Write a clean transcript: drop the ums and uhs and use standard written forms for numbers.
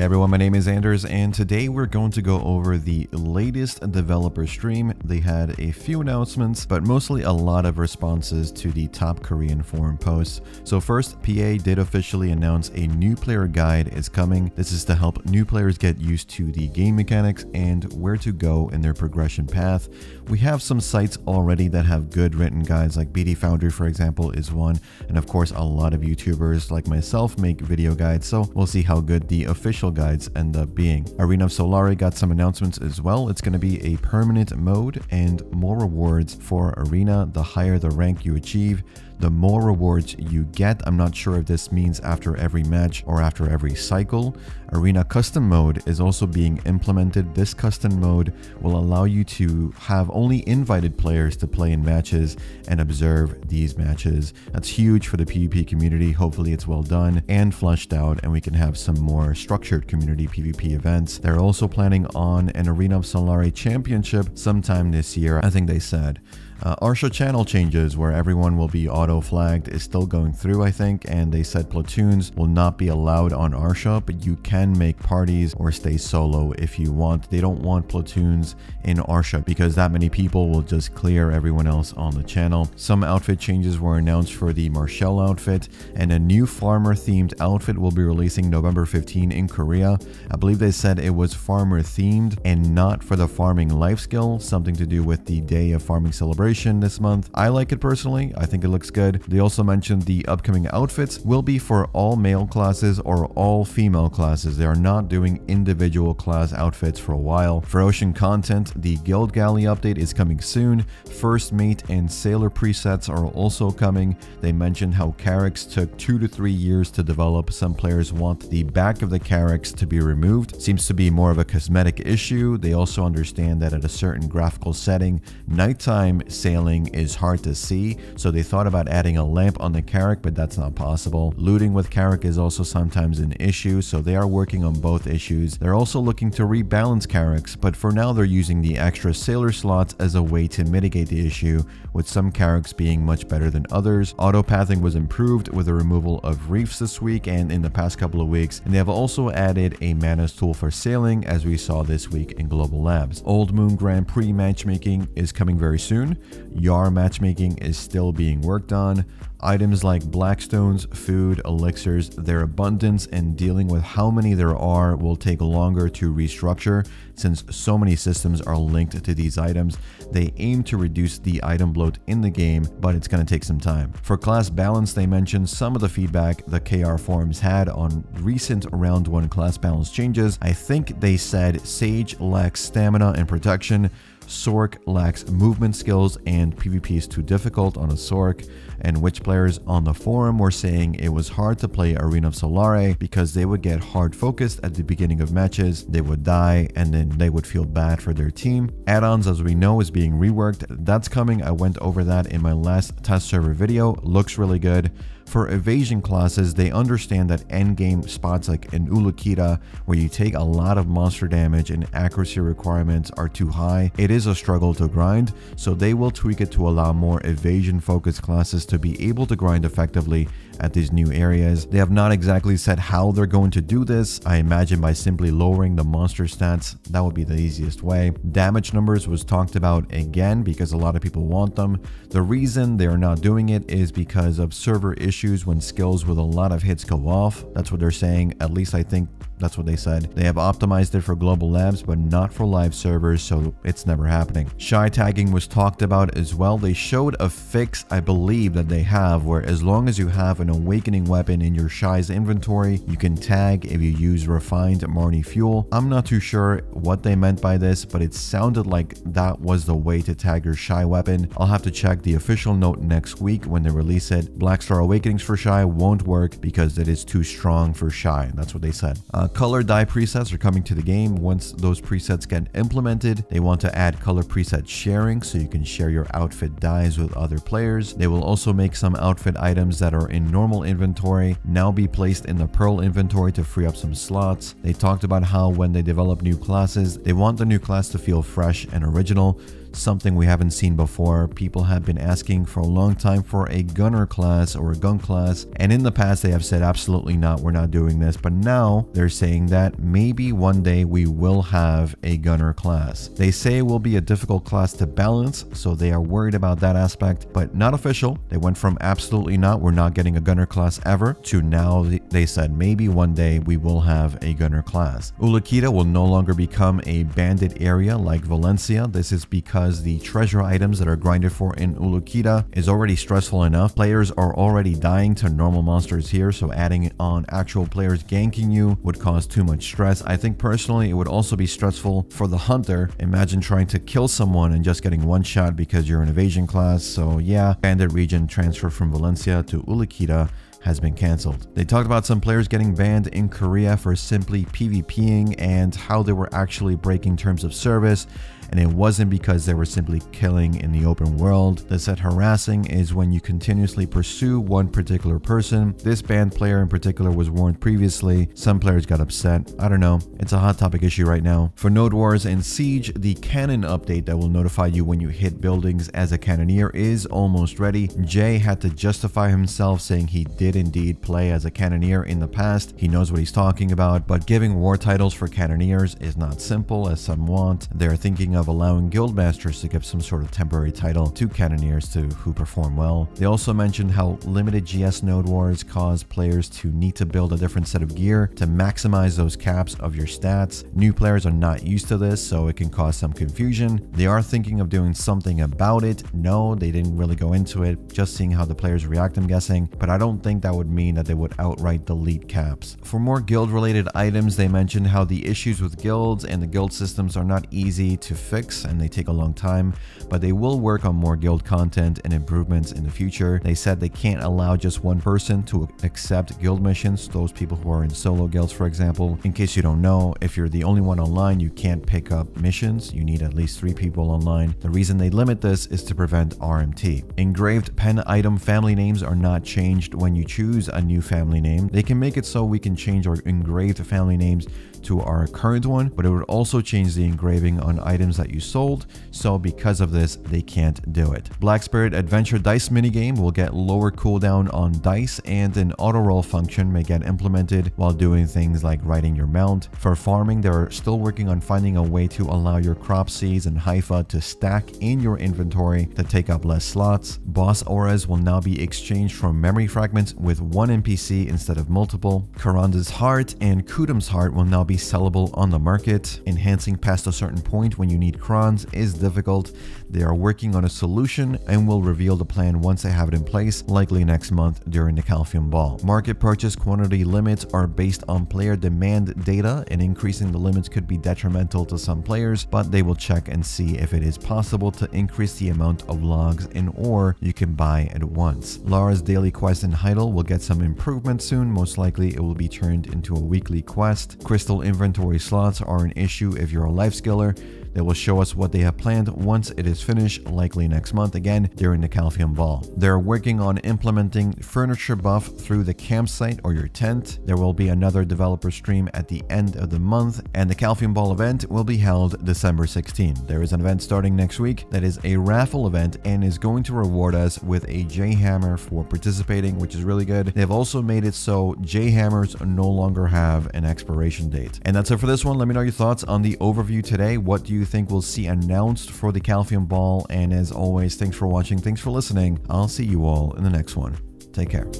Hey everyone, my name is Anders and today we're going to go over the latest developer stream. They had a few announcements, but mostly a lot of responses to the top Korean forum posts. So first, PA did officially announce a new player guide is coming. This is to help new players get used to the game mechanics and where to go in their progression path. We have some sites already that have good written guides, like BD Foundry for example is one, and of course a lot of YouTubers like myself make video guides, so we'll see how good the official guides end up being. Arena of Solare got some announcements as well. It's going to be a permanent mode and more rewards for Arena. The higher the rank you achieve, the more rewards you get. I'm not sure if this means after every match or after every cycle. Arena custom mode is also being implemented. This custom mode will allow you to have only invited players to play in matches and observe these matches. That's huge for the PvP community. Hopefully it's well done and fleshed out and we can have some more structured community PvP events. They're also planning on an Arena of Solare championship sometime this year, I think they said. Arsha channel changes where everyone will be auto flagged is still going through, I think, and they said platoons will not be allowed on Arsha, but you can make parties or stay solo if you want. They don't want platoons in Arsha because that many people will just clear everyone else on the channel. Some outfit changes were announced for the Marcelle outfit, and a new farmer themed outfit will be releasing November 15 in Korea. I believe they said it was farmer themed and not for the farming life skill, something to do with the day of farming celebration this month. I like it personally. I think it looks good. They also mentioned the upcoming outfits will be for all male classes or all female classes. They are not doing individual class outfits for a while. For ocean content, the Guild Galley update is coming soon. First Mate and Sailor presets are also coming. They mentioned how Carracks took 2 to 3 years to develop. Some players want the back of the Carracks to be removed. Seems to be more of a cosmetic issue. They also understand that at a certain graphical setting, nighttime sailing is hard to see, so they thought about adding a lamp on the Carrack, but that's not possible. Looting with Carrack is also sometimes an issue, so they are working on both issues. They're also looking to rebalance Carracks, but for now they're using the extra sailor slots as a way to mitigate the issue, with some Carracks being much better than others. Autopathing was improved with the removal of reefs this week and in the past couple of weeks, and they have also added a mana's tool for sailing, as we saw this week in Global Labs. Old Moon Grand Prix matchmaking is coming very soon. YAR matchmaking is still being worked on. Items like blackstones, food, elixirs, their abundance, and dealing with how many there are will take longer to restructure since so many systems are linked to these items. They aim to reduce the item bloat in the game, but it's going to take some time. For class balance, they mentioned some of the feedback the KR forums had on recent round 1 class balance changes. I think they said Sage lacks stamina and protection, Sorc lacks movement skills, and PvP is too difficult on a Sorc, and which players on the forum were saying it was hard to play Arena of Solare because they would get hard focused at the beginning of matches, they would die, and then they would feel bad for their team. Add-ons, as we know, is being reworked. That's coming. I went over that in my last test server video. Looks really good. For evasion classes, they understand that endgame spots like in Ulukita, where you take a lot of monster damage and accuracy requirements are too high, it is a struggle to grind, so they will tweak it to allow more evasion-focused classes to be able to grind effectively at these new areas. They have not exactly said how they're going to do this. I imagine by simply lowering the monster stats, that would be the easiest way. Damage numbers was talked about again because a lot of people want them. The reason they are not doing it is because of server issues when skills with a lot of hits go off. That's what they're saying, at least I think that's what they said. They have optimized it for Global Labs, but not for live servers, so it's never happening. Shai tagging was talked about as well. They showed a fix, I believe, that they have where as long as you have an awakening weapon in your Shai's inventory, you can tag if you use refined Marni Fuel. I'm not too sure what they meant by this, but it sounded like that was the way to tag your Shai weapon. I'll have to check the official note next week when they release it. Black Star Awakenings for Shai won't work because it is too strong for Shai. That's what they said. Color dye presets are coming to the game. Once those presets get implemented, they want to add color preset sharing so you can share your outfit dyes with other players. They will also make some outfit items that are in normal inventory now be placed in the Pearl inventory to free up some slots. They talked about how when they develop new classes, they want the new class to feel fresh and original. something we haven't seen before. People have been asking for a long time for a gunner class or a gun class, and in the past they have said absolutely not, we're not doing this, but now they're saying that maybe one day we will have a gunner class. They say it will be a difficult class to balance, so they are worried about that aspect, but not official. They went from absolutely not, we're not getting a gunner class ever, to now they said maybe one day we will have a gunner class. Ulukita will no longer become a banded area like Valencia. This is because the treasure items that are grinded for in Ulukita is already stressful enough. Players are already dying to normal monsters here, so adding on actual players ganking you would cause too much stress. I think personally it would also be stressful for the hunter. Imagine trying to kill someone and just getting one shot because you're an evasion class. So yeah, banded region transfer from Valencia to Ulukita has been cancelled. They talked about some players getting banned in Korea for simply PvPing and how they were actually breaking terms of service, and it wasn't because they were simply killing in the open world. They said harassing is when you continuously pursue one particular person. This banned player in particular was warned previously. Some players got upset. I don't know. It's a hot topic issue right now. For Node Wars and Siege, the cannon update that will notify you when you hit buildings as a cannoneer is almost ready. Jay had to justify himself, saying he did indeed play as a cannoneer in the past. He knows what he's talking about, but giving war titles for cannoneers is not simple as some want. They're thinking of allowing guildmasters to give some sort of temporary title to cannoneers to who perform well. They also mentioned how limited GS Node Wars caused players to need to build a different set of gear to maximize those caps of your stats. New players are not used to this, so it can cause some confusion. They are thinking of doing something about it. No, they didn't really go into it, just seeing how the players react, I'm guessing, but I don't think that would mean that they would outright delete caps. For more guild related items, they mentioned how the issues with guilds and the guild systems are not easy to fix and they take a long time, but they will work on more guild content and improvements in the future. They said they can't allow just one person to accept guild missions, those people who are in solo guilds, for example. In case you don't know, if you're the only one online, you can't pick up missions. You need at least 3 people online. The reason they limit this is to prevent RMT. Engraved pen item family names are not changed when you choose a new family name. They can make it so we can change our engraved family names to our current one, but it would also change the engraving on items that you sold, so because of this they can't do it. Black Spirit Adventure Dice minigame will get lower cooldown on dice, and an auto roll function may get implemented while doing things like riding your mount. For farming, they're still working on finding a way to allow your crop seeds and hypha to stack in your inventory to take up less slots. Boss auras will now be exchanged from memory fragments with one NPC instead of multiple. Karanda's heart and Kudum's heart will now be sellable on the market. Enhancing past a certain point when you need crons is difficult. They are working on a solution and will reveal the plan once they have it in place, likely next month during the Calpheon Ball. Market purchase quantity limits are based on player demand data, and increasing the limits could be detrimental to some players, but they will check and see if it is possible to increase the amount of logs and ore you can buy at once. Lara's daily quest in Heidel will get some improvement soon. Most likely it will be turned into a weekly quest. Crystal inventory slots are an issue if you're a life skiller. They will show us what they have planned once it is finished, likely next month, again during the Calpheon Ball. They're working on implementing furniture buff through the campsite or your tent. There will be another developer stream at the end of the month, and the Calpheon Ball event will be held December 16. There is an event starting next week that is a raffle event and is going to reward us with a J Hammer for participating, which is really good. They've also made it so J Hammers no longer have an expiration date. And that's it for this one. Let me know your thoughts on the overview today. What do you think we'll see announced for the Calpheon Ball? And as always, thanks for watching, thanks for listening. I'll see you all in the next one. Take care.